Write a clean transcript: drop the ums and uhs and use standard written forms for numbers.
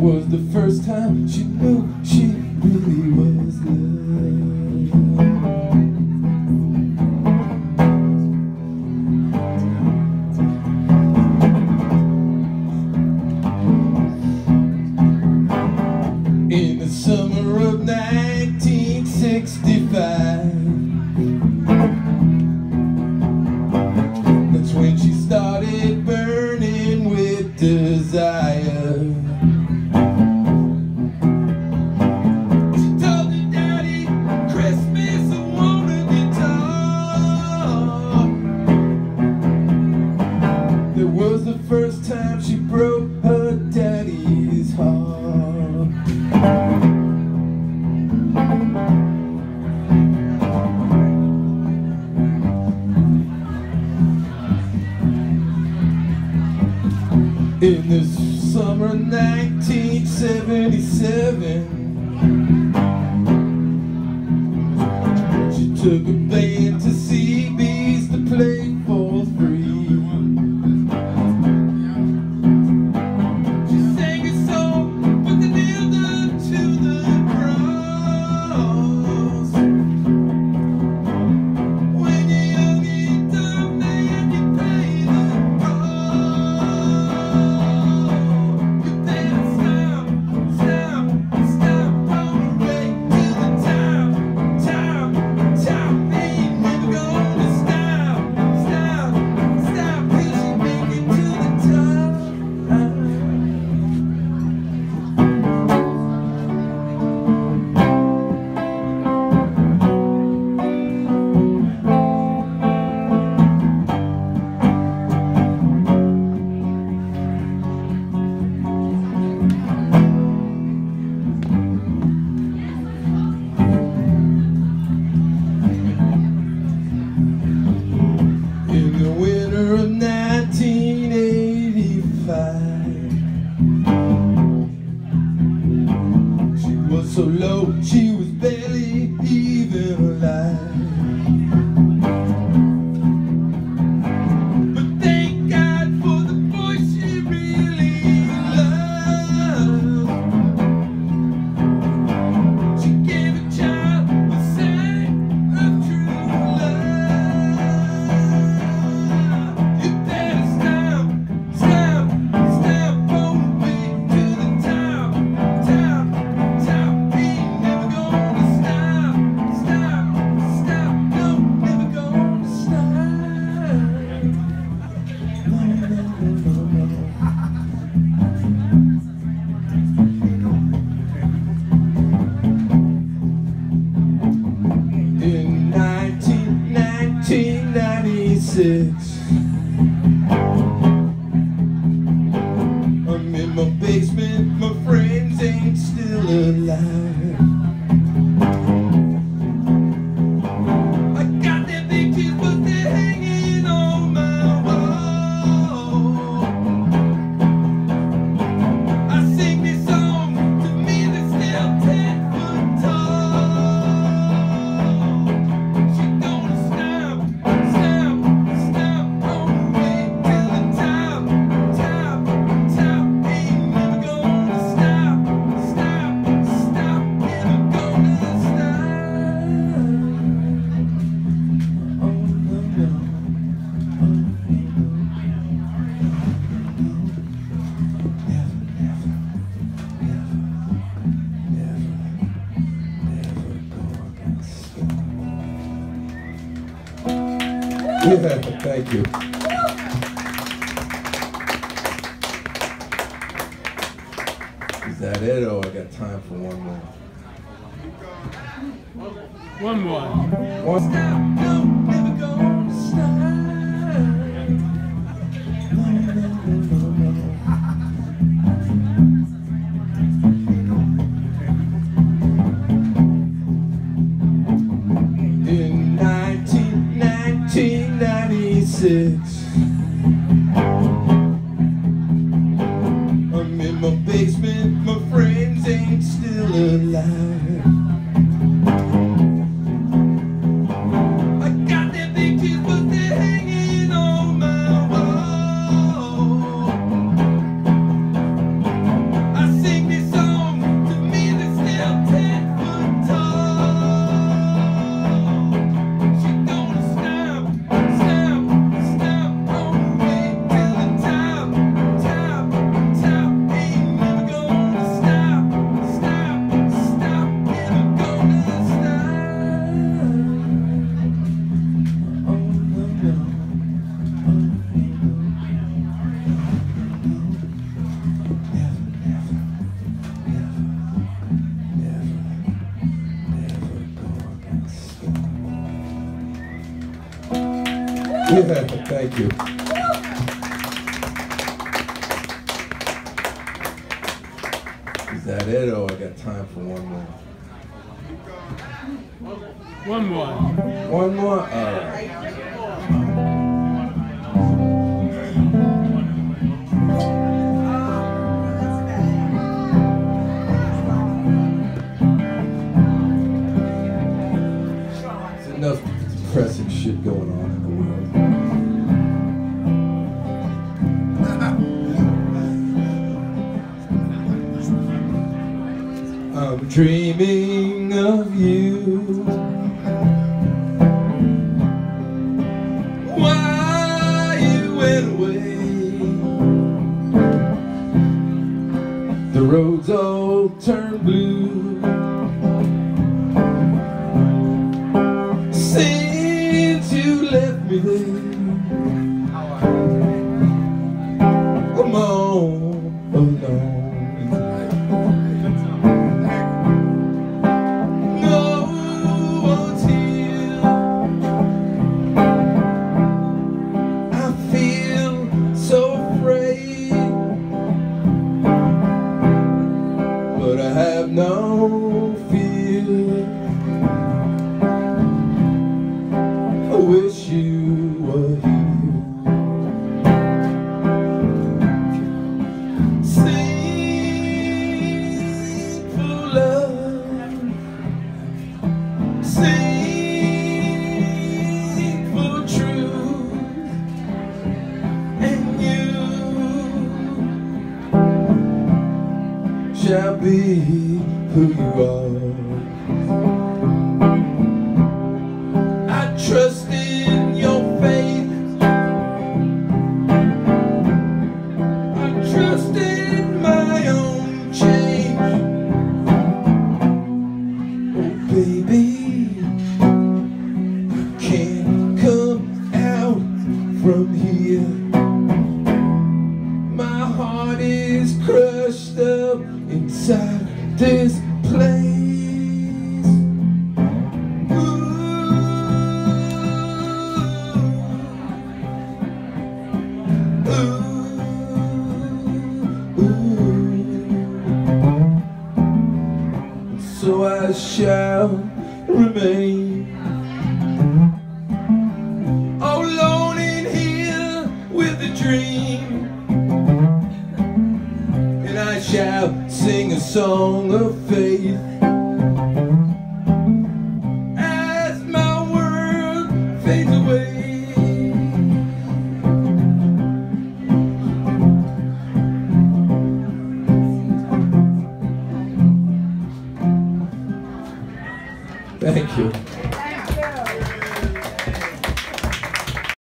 was the first time she knew she really was loved. In the summer of 1965, that's when she started burning with desire. The first time she broke her daddy's heart. In the summer 1977, she took a band to CB's to play for free. So low, she was barely even alive. But thank God for the boy she really loved. She gave a child a sign of true love. You better stop on the way to the town. In 1996, I'm in my basement, my friends ain't still alive. Yeah, thank you. Is that it? Oh, I got time for one more. One more. One more. Never gonna stop. In 1996, I'm in my basement, my friends ain't still alive. I got their pictures but they're hanging on my wall. I sing Yeah, thank you. Is that it, or I got time for one more? One more. One more? All right. Enough depressing shit going on in the world. I'm dreaming of you while you went away. The roads all turned blue since you left me there. I'm all alone. No one's here. I feel so afraid, but I have no fear. I wish you were here. Sing for love, sing for truth, and you shall be who you are. Trust in your faith, I trust in my own change. Oh baby, you can't come out from here. My heart is crushed up inside this place. So I shall remain alone in here with a dream, and I shall sing a song of faith as my world fades away. Thank you.